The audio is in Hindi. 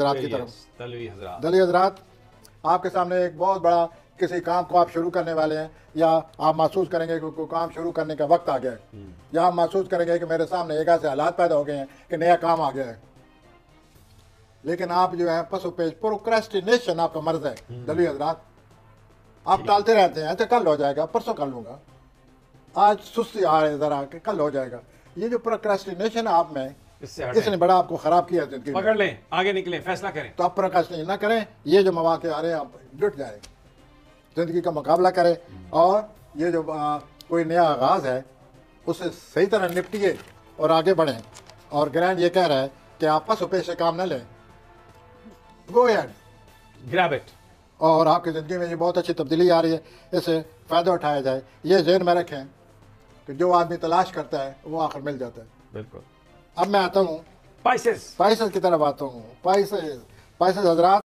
की तरफ दली हजरात आपके सामने एक बहुत बड़ा किसी काम को आप शुरू करने वाले हैं या आप महसूस करेंगे कि काम शुरू करने का वक्त आ गया है या आप महसूस करेंगे कि मेरे सामने एक ऐसे हालात पैदा हो गए हैं कि नया काम आ गया है, लेकिन आप जो है पशु पेश प्रोक्रेस्टिनेशन आपका मर्ज है दली हजरात। आप टालते रहते हैं, अच्छा कल हो जाएगा, परसों कर लूँगा, आज सुस्ती आ रही है जरा कि कल हो जाएगा। ये जो प्रोक्रेस्टिनेशन आप में, इसने बड़ा आपको खराब किया जिंदगी। पकड़ लें, आगे निकलें, फैसला करें। तो आप प्रोक्रेस्टिनेशन ना करें, ये जो मौके आ रहे हैं आप जुट जाएं, जिंदगी का मुकाबला करें और ये जो कोई नया आगाज़ है उसे सही तरह निपटिए और आगे बढ़ें। और ग्रैंड ये कह रहा है कि आप पशु पेश से काम ना लें, गो अहेड ग्रैब इट, और आपकी ज़िंदगी में ये बहुत अच्छी तब्दीली आ रही है, इससे फ़ायदा उठाया जाए। ये जहन में रखें कि जो आदमी तलाश करता है वो आखिर मिल जाता है। बिल्कुल। अब मैं आता हूँ पाइसेस की तरफ आता हूँ। पाइसेस हजरात।